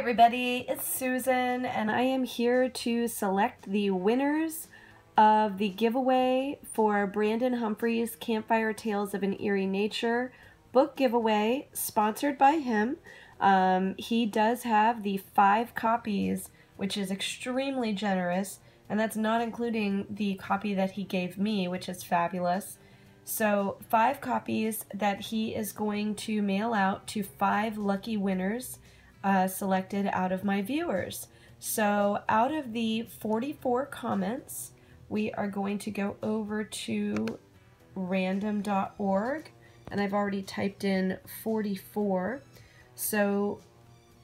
everybody, it's Susan, and I am here to select the winners of the giveaway for Brandon Humphreys' Campfire Tales of an Eerie Nature book giveaway, sponsored by him. He does have the 5 copies, which is extremely generous, and that's not including the copy that he gave me, which is fabulous. So 5 copies that he is going to mail out to 5 lucky winners selected out of my viewers. So out of the 44 comments, we are going to go over to random.org, and I've already typed in 44. So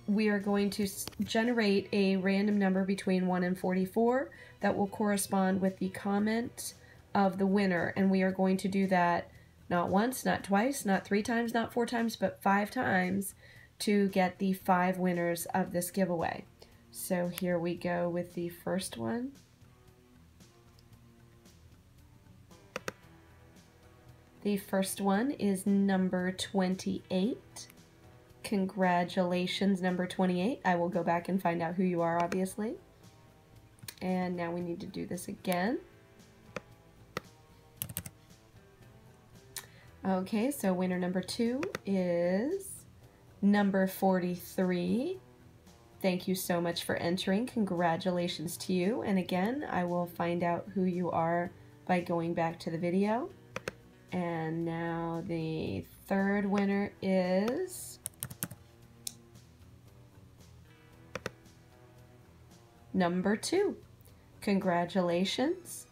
we are going to generate a random number between 1 and 44 that will correspond with the comment of the winner, and we are going to do that not once, not twice, not 3 times, not 4 times, but 5 times to get the 5 winners of this giveaway. So here we go with the first one. The first one is number 28. Congratulations, number 28. I will go back and find out who you are, obviously. And now we need to do this again. Okay, so winner number 2 is number 43. Thank you so much for entering. Congratulations to you. And again, I will find out who you are by going back to the video. And now the third winner is number 2. Congratulations.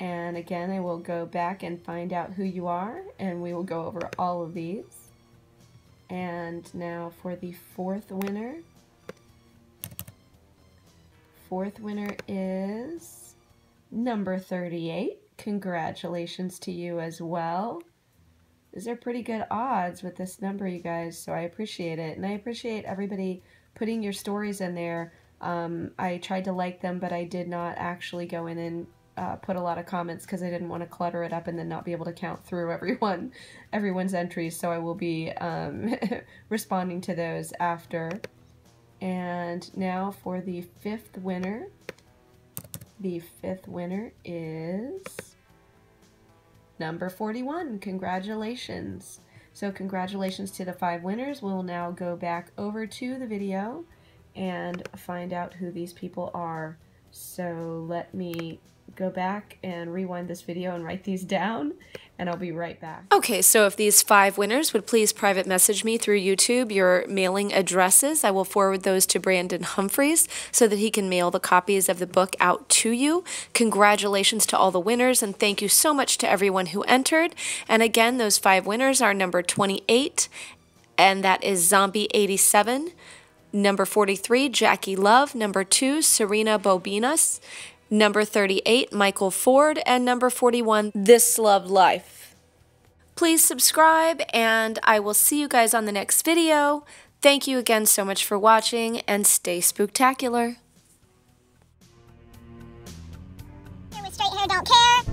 And again, I will go back and find out who you are, and we will go over all of these. And now for the fourth winner. Fourth winner is number 38. Congratulations to you as well. These are pretty good odds with this number, you guys, so I appreciate it. And I appreciate everybody putting your stories in there. I tried to like them, but I did not actually go in and put a lot of comments because I didn't want to clutter it up and then not be able to count through everyone's entries, so I will be responding to those after. And now for the fifth winner. The fifth winner is number 41. Congratulations. So congratulations to the 5 winners. We'll now go back over to the video and find out who these people are. So let me go back and rewind this video and write these down, and I'll be right back. Okay, so if these 5 winners would please private message me through YouTube your mailing addresses, I will forward those to Brandon Humphreys so that he can mail the copies of the book out to you. Congratulations to all the winners, and thank you so much to everyone who entered. And again, those 5 winners are number 28, and that is Zombie87, number 43, Jackie Love, number 2, Serena Bobinas, number 38, Michael Ford, and number 41, This Love Life. Please subscribe, and I will see you guys on the next video. Thank you again so much for watching, and stay spooktacular. Here with straight hair, don't care.